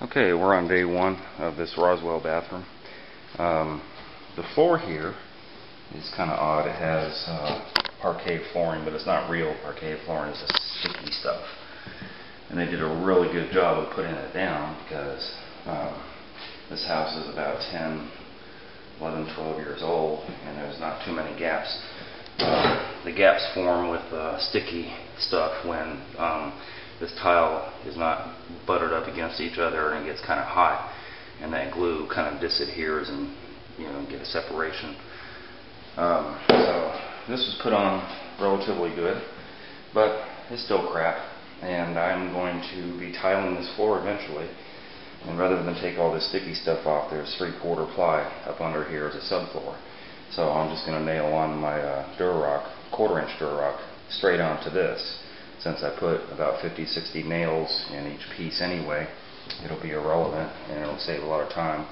Okay, we're on day one of this Roswell bathroom. The floor here is kind of odd. It has parquet flooring, but it's not real parquet flooring. It's just sticky stuff. And they did a really good job of putting it down because this house is about 10, 11, 12 years old, and there's not too many gaps. The gaps form with sticky stuff when this tile is not buttered up against each other, and it gets kind of hot, and that glue kind of disadheres and, you know, get a separation. So this was put on relatively good, but it's still crap, and I'm going to be tiling this floor eventually. And rather than take all this sticky stuff off, there's 3/4 ply up under here as a subfloor. So I'm just going to nail on my Durock, 1/4-inch Durock, straight onto this. Since I put about 50, 60 nails in each piece anyway, it'll be irrelevant and it'll save a lot of time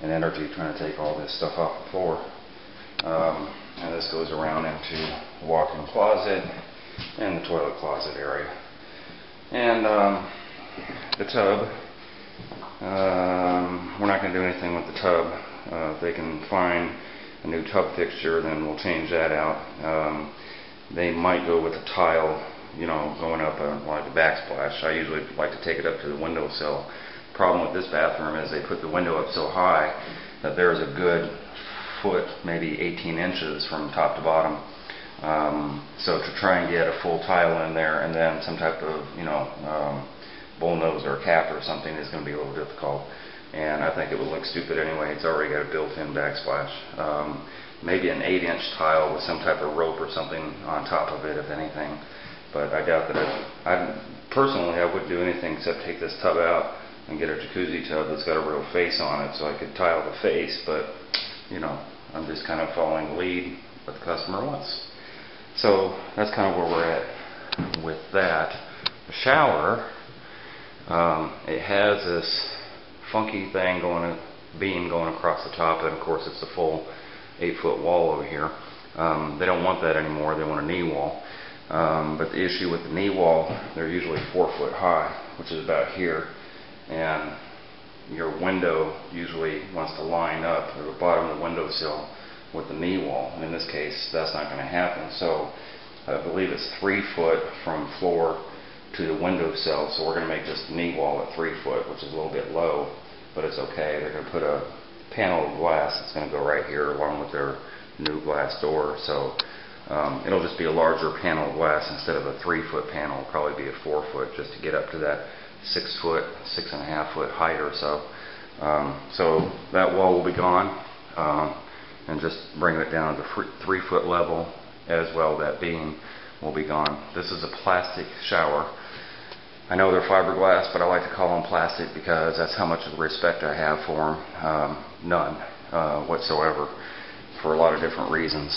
and energy trying to take all this stuff off the floor. And this goes around into the walk-in closet and the toilet closet area. And the tub. We're not going to do anything with the tub. If they can find a new tub fixture, then we'll change that out. They might go with the tile, you know, going up like a backsplash. I usually like to take it up to the windowsill. Problem with this bathroom is they put the window up so high that there's a good foot, maybe 18 inches from top to bottom. So to try and get a full tile in there and then some type of, you know, bullnose or a cap or something is going to be a little difficult, and I think it would look stupid anyway. It's already got a built-in backsplash. Maybe an 8-inch tile with some type of rope or something on top of it, if anything, but I doubt that I wouldn't do anything except take this tub out and get a jacuzzi tub that's got a real face on it, so I could tile the face. But, you know, I'm just kind of following the lead what the customer wants. So that's kind of where we're at with that. The shower, it has this funky thing beam going across the top, and of course it's a full 8-foot wall over here. They don't want that anymore. They want a knee wall. But the issue with the knee wall, they're usually 4 foot high, which is about here, and your window usually wants to line up at the bottom of the windowsill with the knee wall, and in this case that's not going to happen. So I believe it's 3 foot from floor to the windowsill, so we're going to make this knee wall at 3 foot, which is a little bit low, but it's okay. They're going to put a panel of glass that's going to go right here along with their new glass door, so it'll just be a larger panel of glass instead of a 3-foot panel. It'll probably be a 4-foot just to get up to that 6 foot, 6.5 foot height or so. So that wall will be gone, and just bring it down to the 3-foot level as well. That beam will be gone. This is a plastic shower. I know they're fiberglass, but I like to call them plastic because that's how much respect I have for them. None whatsoever, for a lot of different reasons.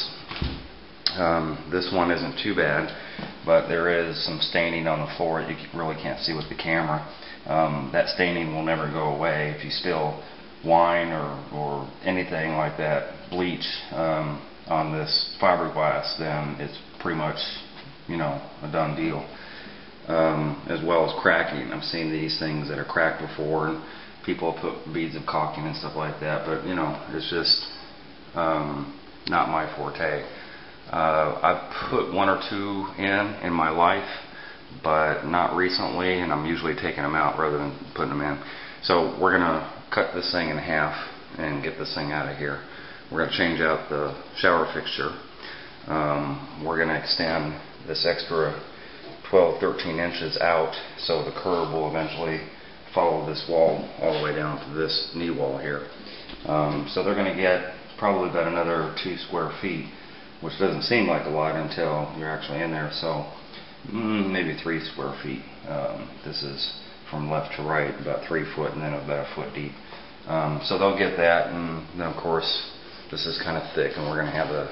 This one isn't too bad, but there is some staining on the floor that you really can't see with the camera. That staining will never go away. If you spill wine or anything like that, bleach on this fiberglass, then it's pretty much, you know, a done deal, as well as cracking. I've seen these things that are cracked before, and people put beads of caulking and stuff like that, but, you know, it's just not my forte. I've put one or two in my life, but not recently, and I'm usually taking them out rather than putting them in. So we're going to cut this thing in half and get this thing out of here. We're going to change out the shower fixture. We're going to extend this extra 12, 13 inches out, so the curb will eventually follow this wall all the way down to this knee wall here. So they're going to get probably about another 2 square feet, which doesn't seem like a lot until you're actually in there, so maybe 3 square feet. This is from left to right, about 3 foot, and then about a foot deep. So they'll get that, and then of course this is kind of thick, and we're going to have a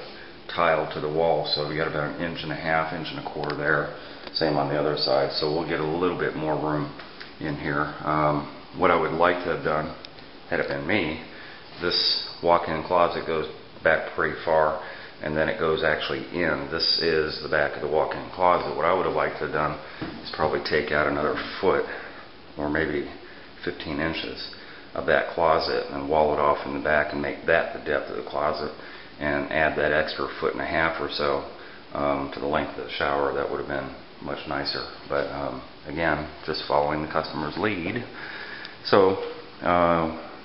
tile to the wall, so we got about an 1.5 inches, 1.25 inches there, same on the other side, so we'll get a little bit more room in here. What I would like to have done, had it been me, this walk-in closet goes back pretty far, and then it goes actually in. This is the back of the walk-in closet. What I would have liked to have done is probably take out another foot, or maybe 15 inches of that closet and wall it off in the back and make that the depth of the closet and add that extra 1.5 feet or so to the length of the shower, that would have been much nicer. But again, just following the customer's lead. So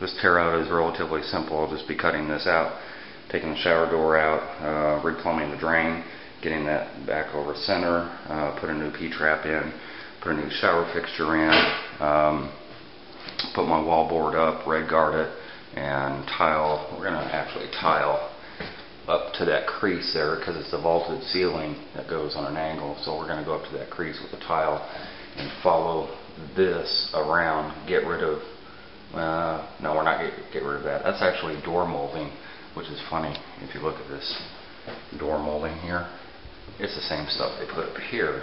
this tear out is relatively simple. I'll just be cutting this out, taking the shower door out, replumbing the drain, getting that back over center, put a new P-trap in, put a new shower fixture in, put my wall board up, red guard it, and tile. We're going to actually tile up to that crease there because it's a vaulted ceiling that goes on an angle. So we're going to go up to that crease with the tile and follow this around, get rid of, no, we're not going to get rid of that. That's actually door molding, which is funny. If you look at this door molding here, it's the same stuff they put up here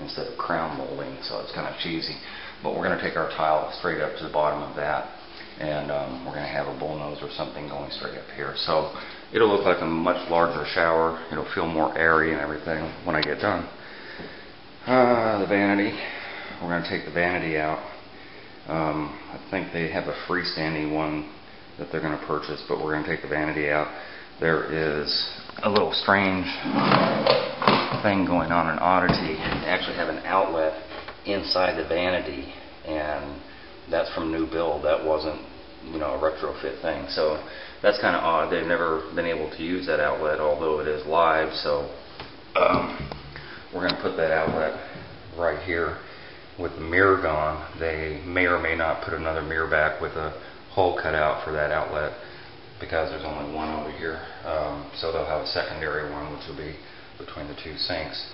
instead of crown molding, so it's kind of cheesy. But we're going to take our tile straight up to the bottom of that, and we're going to have a bullnose or something going straight up here. So it'll look like a much larger shower. It'll feel more airy and everything when I get done. The vanity. We're going to take the vanity out. I think they have a freestanding one that they're going to purchase, but we're going to take the vanity out. There is a little strange thing going on, an oddity. They actually have an outlet inside the vanity, and that's from new build. That wasn't, you know, a retrofit thing. So that's kind of odd. They've never been able to use that outlet, although it is live. So we're going to put that outlet right here. With the mirror gone, they may or may not put another mirror back with a hole cut out for that outlet, because there's only one over here. So they'll have a secondary one, which will be between the two sinks.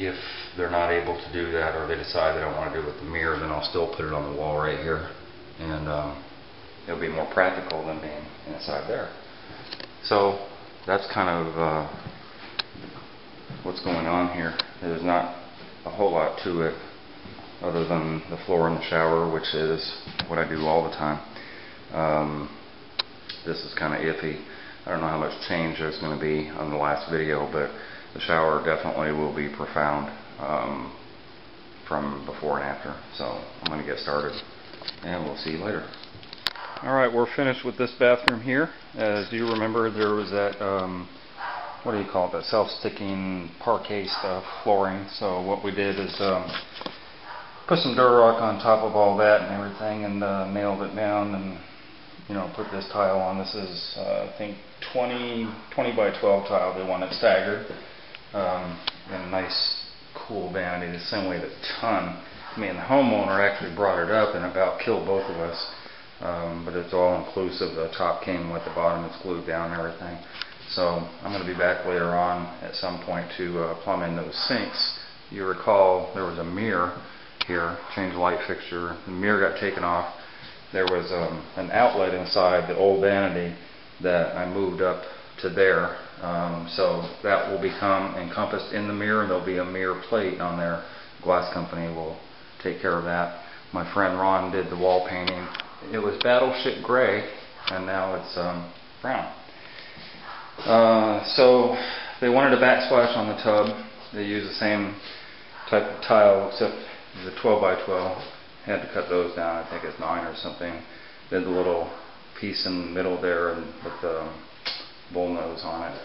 If they're not able to do that, or they decide they don't want to do it with the mirror, then I'll still put it on the wall right here, and it'll be more practical than being inside there. So that's kind of what's going on here. There's not a whole lot to it other than the floor in the shower, which is what I do all the time. This is kind of iffy. I don't know how much change there's going to be on the last video, but the shower definitely will be profound from before and after. So I'm going to get started, and we'll see you later. Alright, we're finished with this bathroom here. As you remember, there was that what do you call it, that self-sticking parquet stuff, flooring. So what we did is put some Durock on top of all that and everything, and nailed it down, and put this tile on. This is I think 20 by 12 tile. They want it staggered, and a nice cool vanity. The same way that ton. I mean, the homeowner actually brought it up and about killed both of us, but it's all inclusive. The top came with the bottom. It's glued down and everything. So I'm going to be back later on at some point to plumb in those sinks. You recall there was a mirror here, change light fixture. The mirror got taken off. There was an outlet inside the old vanity that I moved up to there. So that will become encompassed in the mirror, and there'll be a mirror plate on there. Glass company will take care of that. My friend Ron did the wall painting. It was Battleship Gray, and now it's brown. So they wanted a backsplash on the tub. They used the same type of tile, except the 12 by 12. Had to cut those down. I think it's 9 or something. There's a little piece in the middle there with the bullnose on it.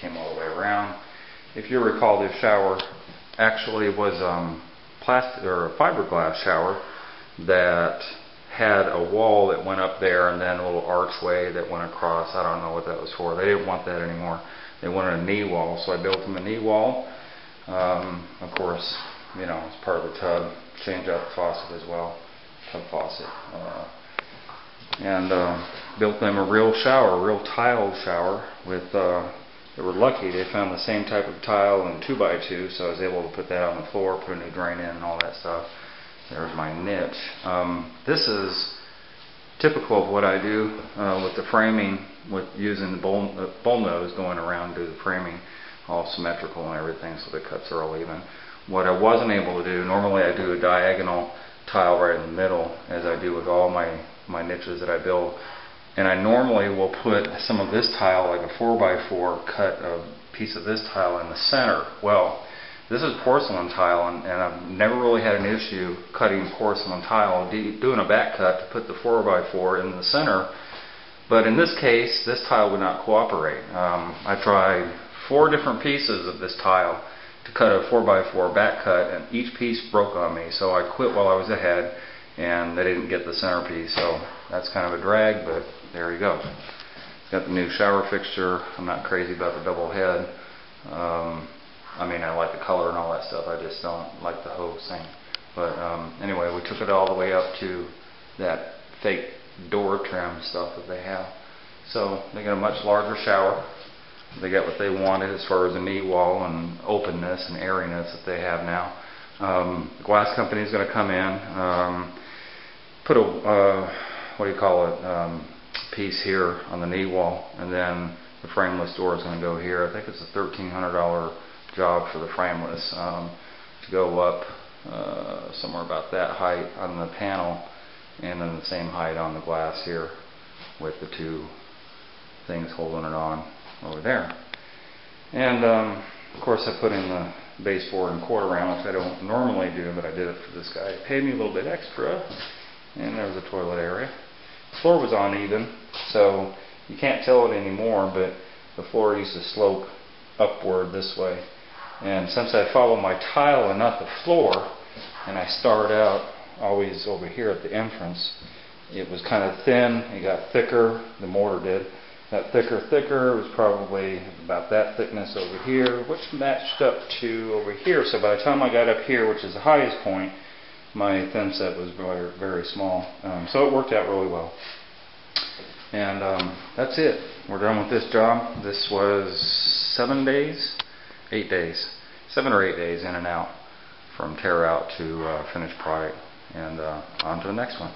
Came all the way around. If you recall, this shower actually was plastic or a fiberglass shower that had a wall that went up there and then a little archway that went across. I don't know what that was for. They didn't want that anymore. They wanted a knee wall, so I built them a knee wall. Of course, it's part of the tub. Change out the faucet as well, tub faucet. Built them a real shower, a real tiled shower. With they were lucky, they found the same type of tile in 2x2, so I was able to put that on the floor, put a new drain in and all that stuff. There's my niche. This is typical of what I do with the framing, with using the bullnose going around to do the framing, all symmetrical and everything, so the cuts are all even. What I wasn't able to do, normally I do a diagonal tile right in the middle, as I do with all my niches that I build. And I normally will put some of this tile, like a 4x4 cut of piece of this tile in the center. Well, This is porcelain tile, and I've never really had an issue cutting porcelain tile, doing a back cut to put the 4x4 in the center. But in this case, this tile would not cooperate. I tried 4 different pieces of this tile to cut a 4x4 back cut, and each piece broke on me, so I quit while I was ahead, and they didn't get the centerpiece, so that's kind of a drag, but there you go. Got the new shower fixture. I'm not crazy about the double head. I mean, I like the color and all that stuff, I just don't like the whole thing. But anyway, we took it all the way up to that fake door trim stuff that they have. So they got a much larger shower. They got what they wanted as far as the knee wall and openness and airiness that they have now. The glass company is going to come in, put a, what do you call it, piece here on the knee wall, and then the frameless door is going to go here. I think it's a $1,300 job for the frameless to go up somewhere about that height on the panel, and then the same height on the glass here with the two things holding it on over there. And of course I put in the baseboard and quarter round, which I don't normally do, but I did it for this guy. He paid me a little bit extra, and there was a toilet area. The floor was uneven, so you can't tell it anymore, but the floor used to slope upward this way. And since I follow my tile and not the floor, and I start out always over here at the entrance, it was kind of thin. It got thicker, the mortar did. That thicker was probably about that thickness over here, which matched up to over here. So by the time I got up here, which is the highest point, my thin set was very, very small. So it worked out really well. And that's it. We're done with this job. This was 7 or 8 days in and out from tear out to finished product. And on to the next one.